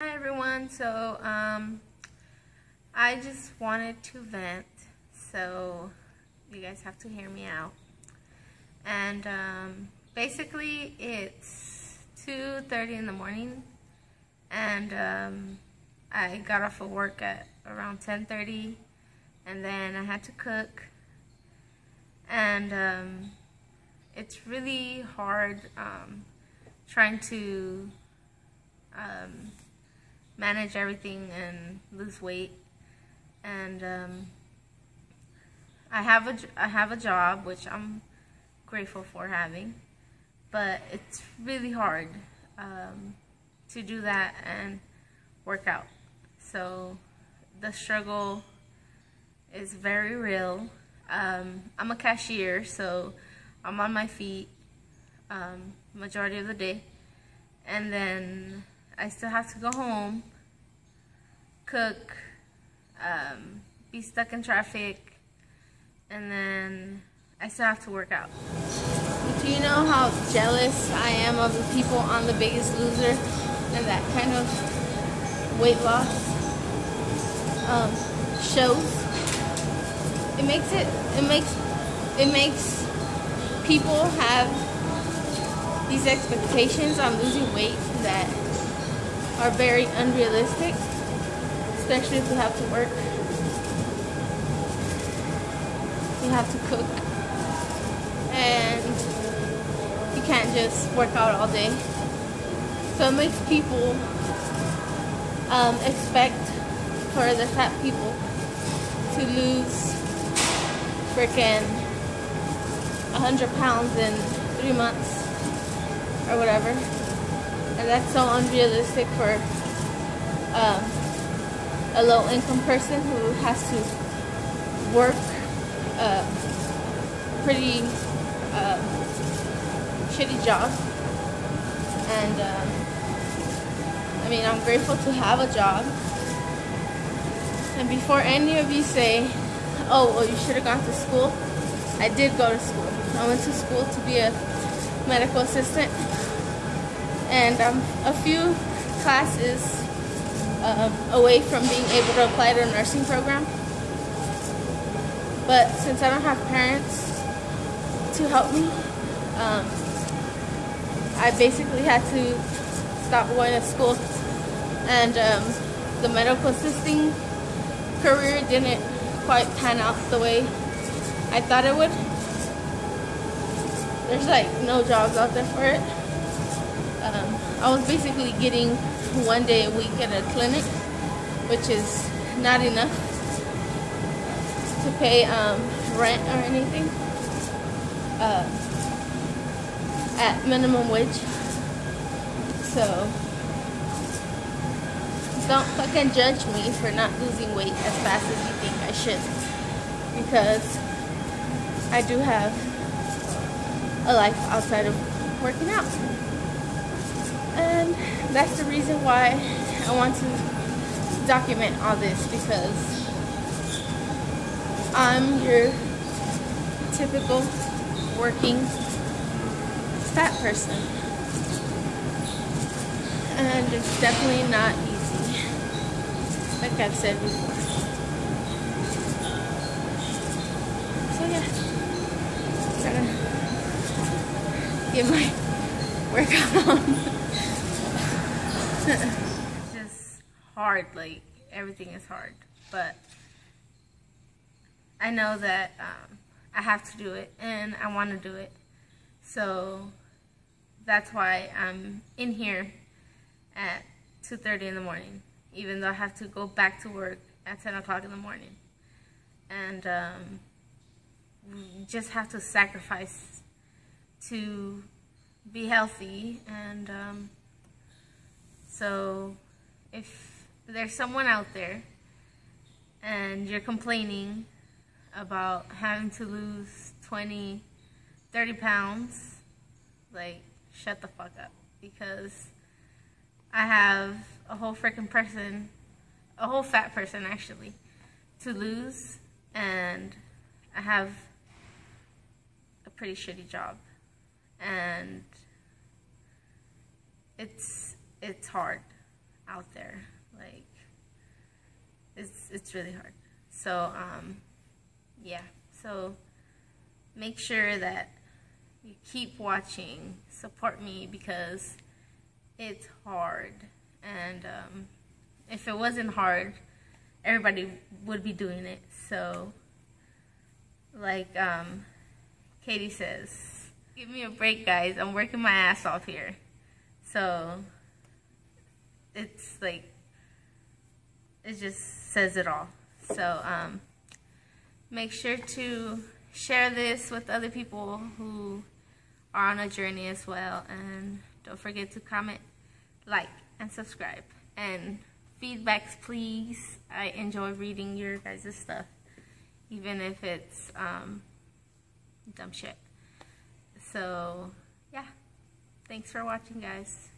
Hi everyone, so I just wanted to vent, so you guys have to hear me out. And basically it's 2:30 in the morning, and I got off of work at around 10:30, and then I had to cook, and it's really hard trying to manage everything and lose weight. And I have a job, which I'm grateful for having, but it's really hard to do that and work out. So the struggle is very real. I'm a cashier, so I'm on my feet majority of the day, and then I still have to go home, cook, be stuck in traffic, and then I still have to work out. Do you know how jealous I am of the people on The Biggest Loser and that kind of weight loss shows? It makes people have these expectations on losing weight that are very unrealistic, especially if you have to work, you have to cook, and you can't just work out all day. So it makes people expect for the fat people to lose freaking 100 pounds in 3 months or whatever, and that's so unrealistic for a low-income person who has to work a pretty shitty job. And I mean, I'm grateful to have a job, and before any of you say, oh well, you should have gone to school, I did go to school. I went to school to be a medical assistant, and I'm a few classes away from being able to apply to a nursing program. But since I don't have parents to help me, I basically had to stop going to school, and the medical assisting career didn't quite pan out the way I thought it would. There's like no jobs out there for it. I was basically getting 1 day a week at a clinic, which is not enough to pay rent or anything at minimum wage. So don't fucking judge me for not losing weight as fast as you think I should, because I do have a life outside of working out. And that's the reason why I want to document all this, because I'm your typical working fat person, and it's definitely not easy, like I've said before. So yeah, I'm gonna get my workout on. It's just hard, like everything is hard, but I know that I have to do it and I want to do it, so that's why I'm in here at 2:30 in the morning, even though I have to go back to work at 10 o'clock in the morning. And you just have to sacrifice to be healthy. And so if there's someone out there and you're complaining about having to lose 20, 30 pounds, like, shut the fuck up, because I have a whole freaking person, a whole fat person actually, to lose, and I have a pretty shitty job, and it's hard. out there. Like, it's really hard. So, yeah. So, make sure that you keep watching. Support me, because it's hard. And if it wasn't hard, everybody would be doing it. So, like Katie says, give me a break, guys. I'm working my ass off here. So, it's like, it just says it all. So, make sure to share this with other people who are on a journey as well. And don't forget to comment, like, and subscribe. And feedbacks, please. I enjoy reading your guys' stuff, even if it's dumb shit. So, yeah. Thanks for watching, guys.